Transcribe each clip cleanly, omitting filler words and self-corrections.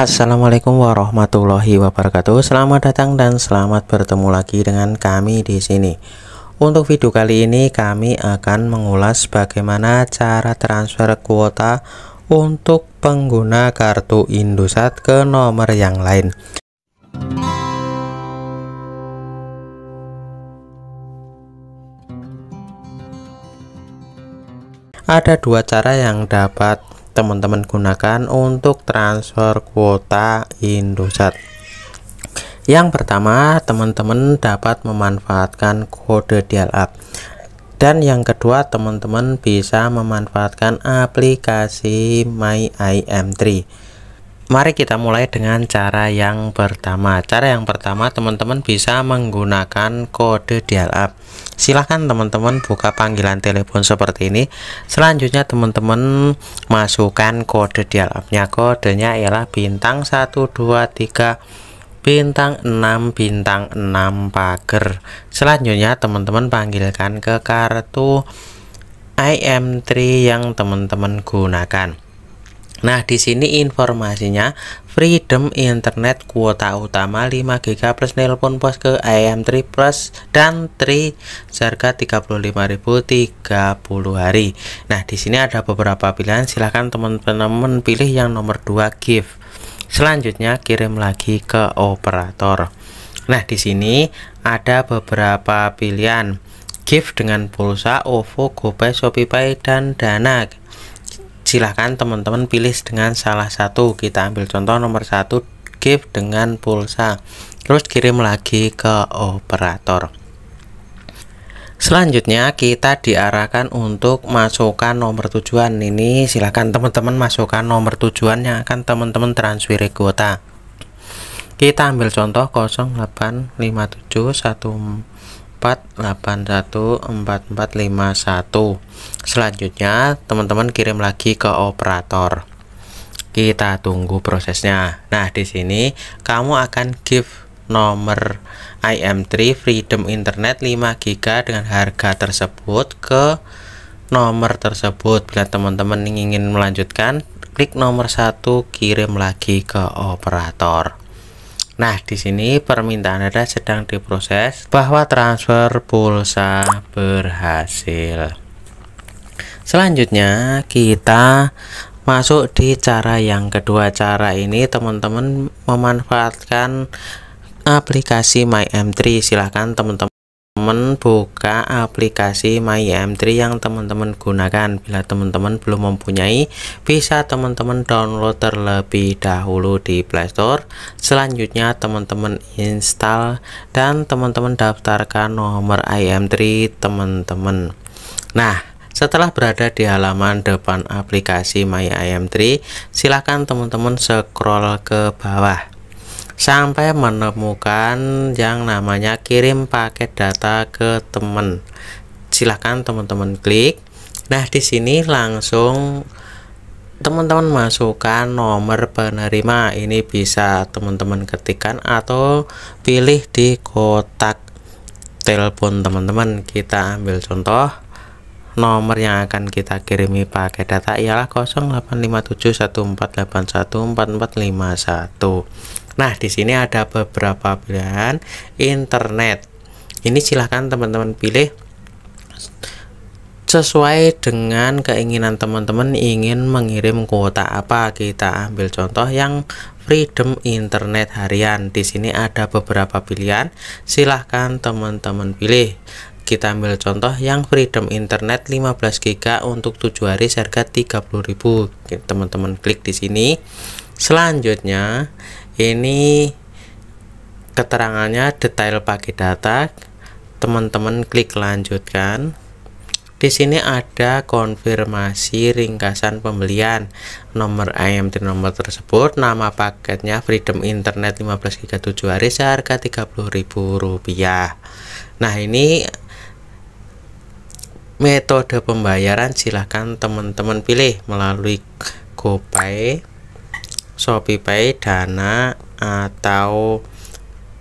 Assalamualaikum warahmatullahi wabarakatuh. Selamat datang dan selamat bertemu lagi dengan kami di sini. Untuk video kali ini kami akan mengulas bagaimana cara transfer kuota untuk pengguna kartu Indosat ke nomor yang lain. Ada dua cara yang dapat teman-teman gunakan untuk transfer kuota Indosat. Yang pertama, teman-teman dapat memanfaatkan kode dial up, dan yang kedua teman-teman bisa memanfaatkan aplikasi myIM3. Mari kita mulai dengan cara yang pertama. Cara yang pertama, teman-teman bisa menggunakan kode dial up. Silahkan teman-teman buka panggilan telepon seperti ini. Selanjutnya teman-teman masukkan kode dial up-nya. Kodenya ialah bintang 123 bintang 6 bintang 6 pager. Selanjutnya teman-teman panggilkan ke kartu IM3 yang teman-teman gunakan. Nah, di sini informasinya freedom internet kuota utama 5GB plus nelpon pos ke IM3 plus dan tri harga 35.000 30 hari. Nah, di sini ada beberapa pilihan, silahkan teman-teman pilih yang nomor 2 gift. Selanjutnya kirim lagi ke operator. Nah, di sini ada beberapa pilihan gift dengan pulsa, OVO, GoPay, Shopeepay, dan Dana. Silahkan teman-teman pilih dengan salah satu. Kita ambil contoh nomor 1 gift dengan pulsa, terus kirim lagi ke operator. Selanjutnya kita diarahkan untuk masukkan nomor tujuan ini. Silahkan teman-teman masukkan nomor tujuan yang akan teman-teman transfer kuota. Kita ambil contoh 085714814451. Selanjutnya teman-teman kirim lagi ke operator. Kita tunggu prosesnya. Nah, di sini kamu akan gift nomor IM3 freedom internet 5GB dengan harga tersebut ke nomor tersebut. Bila teman-teman ingin melanjutkan, klik nomor 1, kirim lagi ke operator. Nah, di sini permintaan Anda sedang diproses bahwa transfer pulsa berhasil. Selanjutnya kita masuk di cara yang kedua. Cara ini teman-teman memanfaatkan aplikasi myIM3. Silahkan teman-teman buka aplikasi myIM3 yang teman-teman gunakan. Bila teman-teman belum mempunyai, bisa teman-teman download terlebih dahulu di Play Store. Selanjutnya teman-teman install dan teman-teman daftarkan nomor IM3 teman-teman. Nah, setelah berada di halaman depan aplikasi myIM3, silahkan teman-teman scroll ke bawah sampai menemukan yang namanya kirim paket data ke teman. Silahkan teman-teman klik. Nah, di sini langsung teman-teman masukkan nomor penerima. Ini bisa teman-teman ketikkan atau pilih di kotak telepon teman-teman. Kita ambil contoh nomor yang akan kita kirimi paket data ialah 085714814451. Nah, di sini ada beberapa pilihan internet. Ini silahkan teman-teman pilih sesuai dengan keinginan teman-teman ingin mengirim kuota apa. Kita ambil contoh yang freedom internet harian. Di sini ada beberapa pilihan, silahkan teman-teman pilih. Kita ambil contoh yang freedom internet 15GB untuk 7 hari harga 30.000. Teman-teman klik di sini. Selanjutnya ini keterangannya detail paket data. Teman-teman klik lanjutkan. Di sini ada konfirmasi ringkasan pembelian nomor IM3 nomor tersebut, nama paketnya freedom internet 15GB 7 hari seharga Rp30.000. Nah, ini metode pembayaran silahkan teman-teman pilih melalui GoPay, Shopeepay, Dana, atau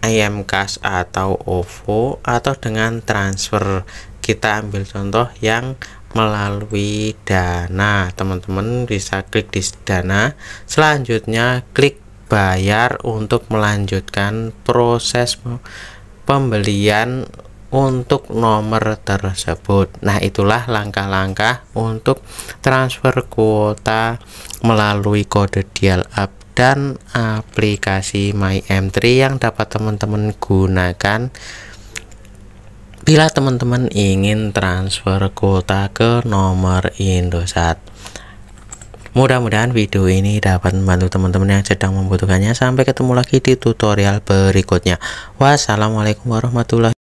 IM Cash atau OVO, atau dengan transfer. Kita ambil contoh yang melalui Dana. Teman-teman bisa klik di Dana. Selanjutnya klik bayar untuk melanjutkan proses pembelian untuk nomor tersebut. Nah, itulah langkah-langkah untuk transfer kuota melalui kode dial up dan aplikasi myIM3 yang dapat teman-teman gunakan bila teman-teman ingin transfer kuota ke nomor Indosat. Mudah-mudahan video ini dapat membantu teman-teman yang sedang membutuhkannya. Sampai ketemu lagi di tutorial berikutnya. Wassalamualaikum warahmatullahi wabarakatuh.